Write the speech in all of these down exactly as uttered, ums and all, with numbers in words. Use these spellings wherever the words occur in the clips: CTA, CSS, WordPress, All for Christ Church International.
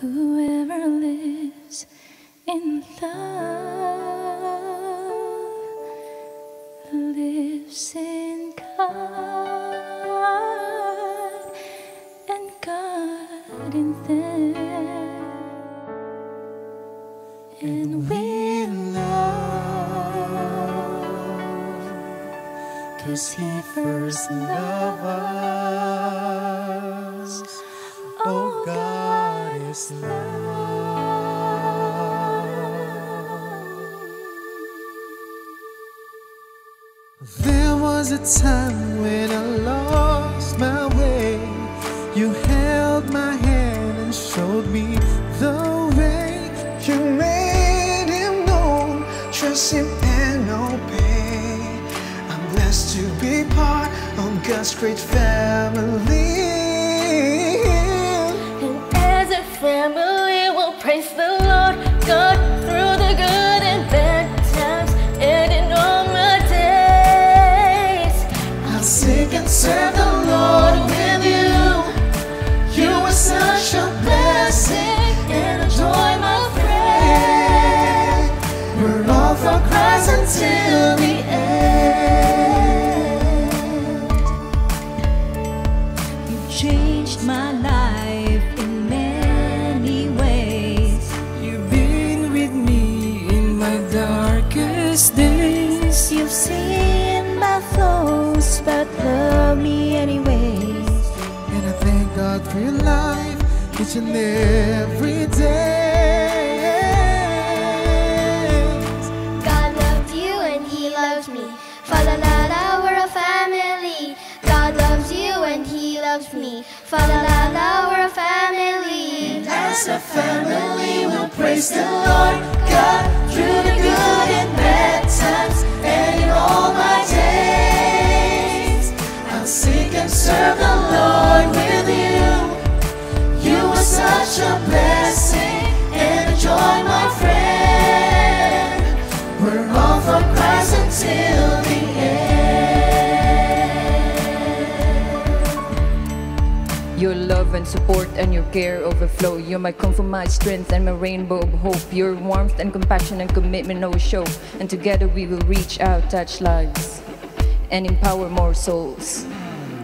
Whoever lives in love lives in God, and God in them. And with love, cause He first loved us. Oh, God is love. There was a time when I lost my way. You held my hand and showed me the way. You made Him known, trust Him and obey. I'm blessed to be part of God's great family. Family will praise the Lord God through the good and bad times and in normal days. I'll seek and serve the Lord with you. You are such a blessing and a joy, my friend. We're all for Christ until the end. You changed my life in me. Days. You've seen my flaws, but love me anyways. And I thank God for your life each and every day. God loved you and He loves me. Fa-la-la-la, we're a family. God loves you and He loves me. Fa-la-la-la, we're a family. As a family, we'll praise the Lord God through the good and bad times and in all my days. I'll seek and serve the Lord with you. You are such a blessing and a joy, my friend. We're all for Christ until the end. Your love and support and your care overflow. You're my comfort, my strength, and my rainbow of hope. Your warmth and compassion and commitment always show. And together we will reach out, touch lives, and empower more souls.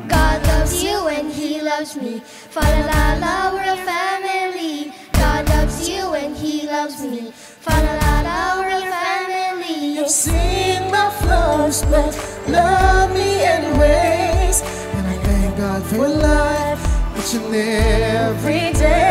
God loves you and He loves me. Fa-la-la-la, we're a family. God loves you and He loves me. Fa-la-la-la, we're a family. You've seen my flaws, but love me anyways. And I thank God for life each and every day.